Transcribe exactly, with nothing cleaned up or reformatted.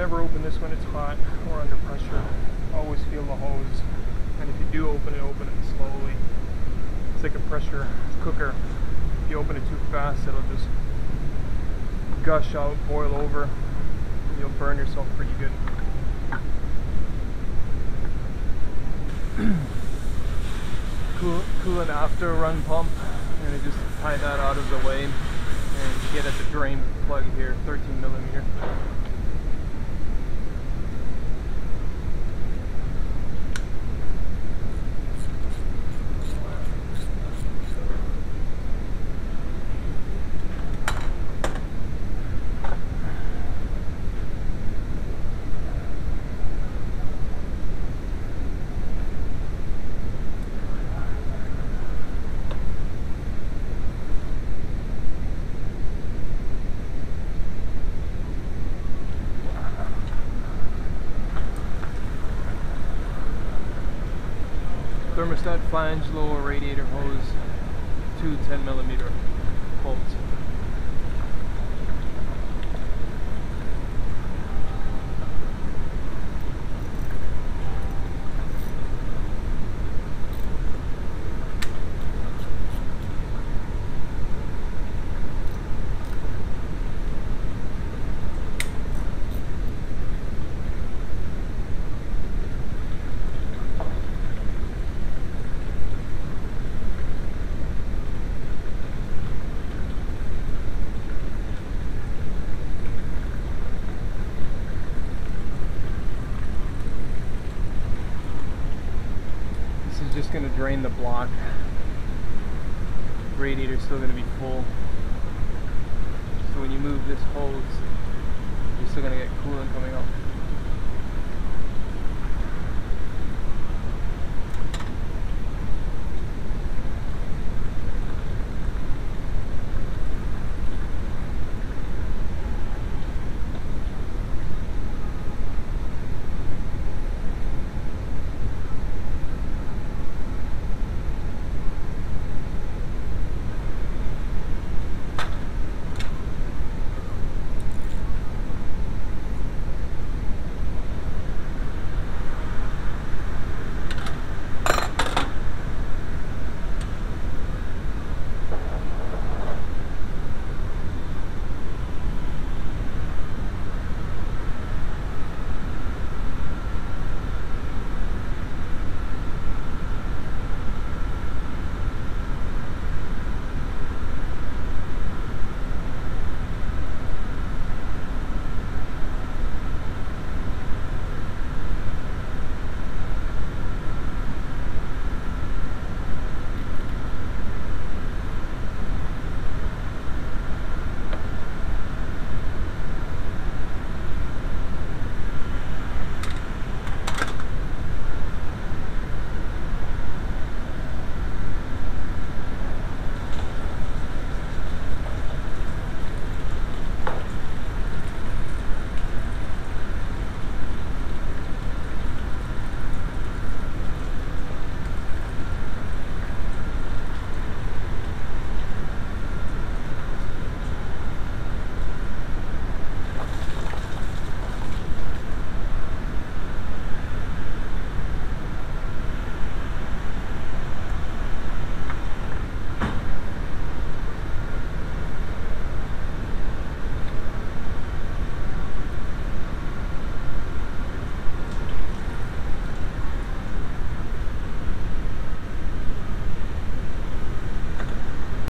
Never open this when it's hot or under pressure. Always feel the hose, and if you do open it, open it slowly. It's like a pressure cooker. If you open it too fast, it'll just gush out, boil over, and you'll burn yourself pretty good. cool, cool and after run pump, and I just tie that out of the way and get at the drain plug here, thirteen millimeter. Thermostat flange, lower radiator hose, two ten millimeter bolts. Just going to drain the block. Radiator's still going to be full. So when you move this hose, you're still going to get coolant coming up.